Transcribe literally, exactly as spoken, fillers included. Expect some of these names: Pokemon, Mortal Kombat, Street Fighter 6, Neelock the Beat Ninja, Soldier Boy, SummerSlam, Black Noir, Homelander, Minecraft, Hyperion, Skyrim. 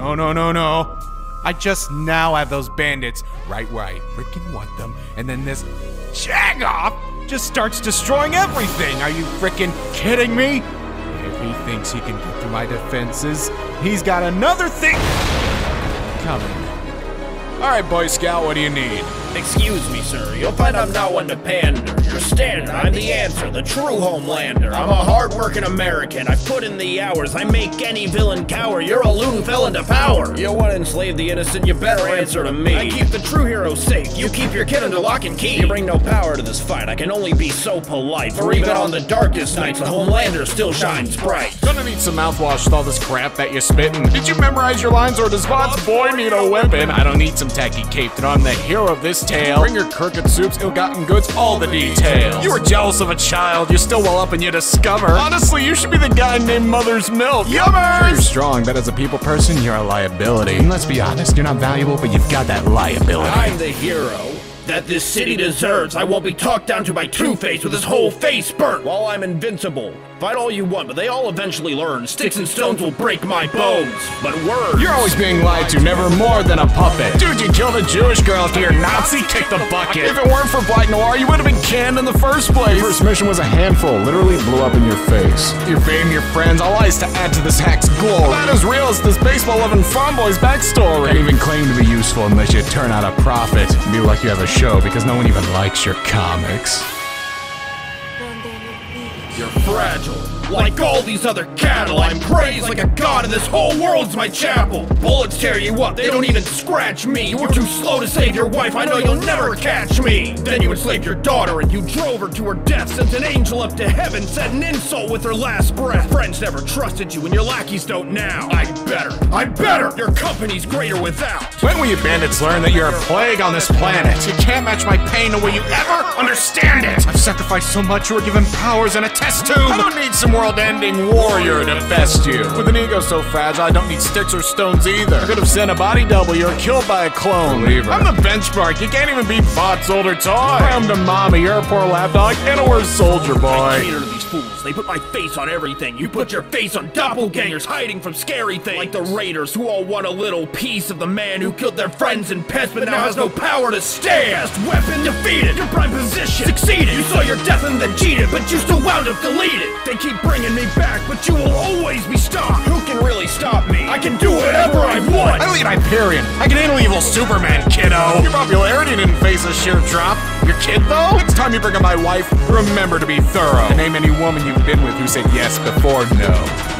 No, no, no, no. I just now have those bandits right where I frickin' want them, and then this jagoff just starts destroying everything. Are you frickin' kidding me? If he thinks he can get through my defenses, he's got another thing coming. Alright, Boy Scout, what do you need? Excuse me, sir. You'll find I'm not one to pander. You're standard. I'm the answer, the true Homelander. I'm a hard-working American. I put in the hours. I make any villain cower. You're a loon felon to power. You want to enslave the innocent, you better answer to me. I keep the true heroes safe. You keep your kid under lock and key. You bring no power to this fight. I can only be so polite. For even on the darkest nights, the Homelander still shines bright. Gonna need some mouthwash with all this crap that you're spitting. Did you memorize your lines, or does Vaugh's boy need a weapon? I don't need some tacky cape that I'm the hero of this tale. Bring your crooked soups, ill-gotten goods, all the details. You were jealous of a child, you're still well up and you discover. Honestly, you should be the guy named Mother's Milk. Yummers! You're strong, but as a people person, you're a liability. And let's be honest, you're not valuable, but you've got that liability. I'm the hero that this city deserves. I won't be talked down to by Two-Face with his whole face burnt. While I'm invincible, fight all you want, but they all eventually learn. Sticks and stones will break my bones, but words. You're always being lied to, never more than a puppet. Dude, you killed a Jewish girl after your Nazi kicked the bucket. If it weren't for Black Noir, you would have been canned in the first place. Your first mission was a handful, literally blew up in your face. Your fame, your friends, all lies to add to this hack's glory. About as real as this baseball-loving fanboy's backstory. Can't even claim to be useful unless you turn out a profit. Be like you have a show because no one even likes your comics. You're fragile, like all these other cattle. I'm praised like a god and this whole world's my chapel. Bullets tear you up, they don't even scratch me. You were too slow to save your wife, I know you'll never catch me. Then you enslaved your daughter and you drove her to her death. Sent an angel up to heaven, said an insult with her last breath. Friends never trusted you and your lackeys don't now. I'm better, I'm better, your company's greater without. When will you bandits learn that you're a plague on this planet? You can't match my pain, nor will you ever understand it. I've sacrificed so much, you were given powers and a test tube. I don't need some world-ending warrior to best you. With an ego so fragile, I don't need sticks or stones either. I could have sent a body double, you're killed by a clone. Believer. I'm the benchmark, you can't even beat Bot's older toy. Cram to mommy, you're a poor lapdog, and a worse soldier boy. I cater to these fools, they put my face on everything. You put your face on doppelgangers hiding from scary things. Like the raiders who all want a little piece of the man who killed their friends and pets, but now has no power to stand. Best weapon defeated, your prime position succeeded. You saw your death and then cheated, but you still wound up deleted. They keep bringing me back, but you will always be stopped. Who can really stop me? I can do whatever I want. I lead Hyperion. I can handle evil Superman, kiddo. Your popularity didn't face a sheer drop. Your kid, though? Next time you bring up my wife, remember to be thorough. And name any woman you've been with who said yes before no.